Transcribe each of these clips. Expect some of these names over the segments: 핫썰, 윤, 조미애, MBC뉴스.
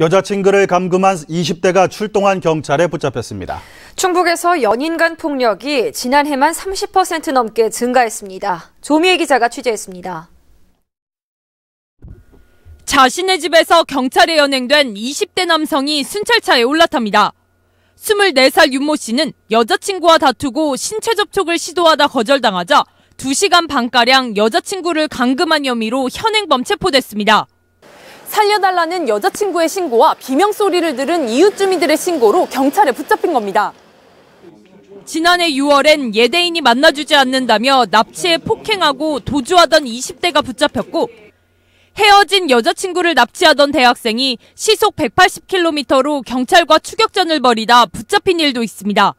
여자친구를 감금한 20대가 출동한 경찰에 붙잡혔습니다. 충북에서 연인 간 폭력이 지난해만 30% 넘게 증가했습니다. 조미애 기자가 취재했습니다. 자신의 집에서 경찰에 연행된 20대 남성이 순찰차에 올라탑니다. 24살 윤모 씨는 여자친구와 다투고 신체 접촉을 시도하다 거절당하자 2시간 반가량 여자친구를 감금한 혐의로 현행범 체포됐습니다. 살려달라는 여자친구의 신고와 비명소리를 들은 이웃 주민들의 신고로 경찰에 붙잡힌 겁니다. 지난해 6월엔 예대인이 만나주지 않는다며 납치해 폭행하고 도주하던 20대가 붙잡혔고, 헤어진 여자친구를 납치하던 대학생이 시속 180km로 경찰과 추격전을 벌이다 붙잡힌 일도 있습니다.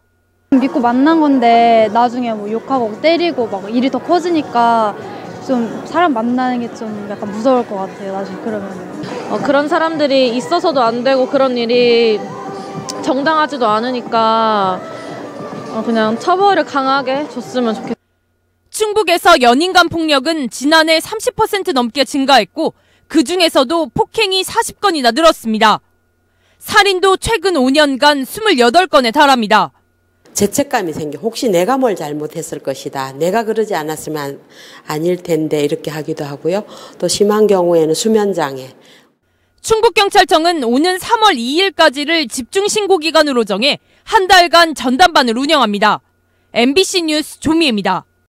믿고 만난 건데 나중에 뭐 욕하고 때리고 막 일이 더 커지니까 좀 사람 만나는 게 좀 약간 무서울 것 같아요, 나중에 그러면. 그런 사람들이 있어서도 안 되고 그런 일이 정당하지도 않으니까 그냥 처벌을 강하게 줬으면 좋겠어요. 충북에서 연인 간 폭력은 지난해 30% 넘게 증가했고 그중에서도 폭행이 40건이나 늘었습니다. 살인도 최근 5년간 28건에 달합니다. 죄책감이 생겨. 혹시 내가 뭘 잘못했을 것이다. 내가 그러지 않았으면 아닐 텐데 이렇게 하기도 하고요. 또 심한 경우에는 수면장애. 충북경찰청은 오는 3월 2일까지를 집중신고기간으로 정해 한 달간 전담반을 운영합니다. MBC 뉴스 조미애입니다.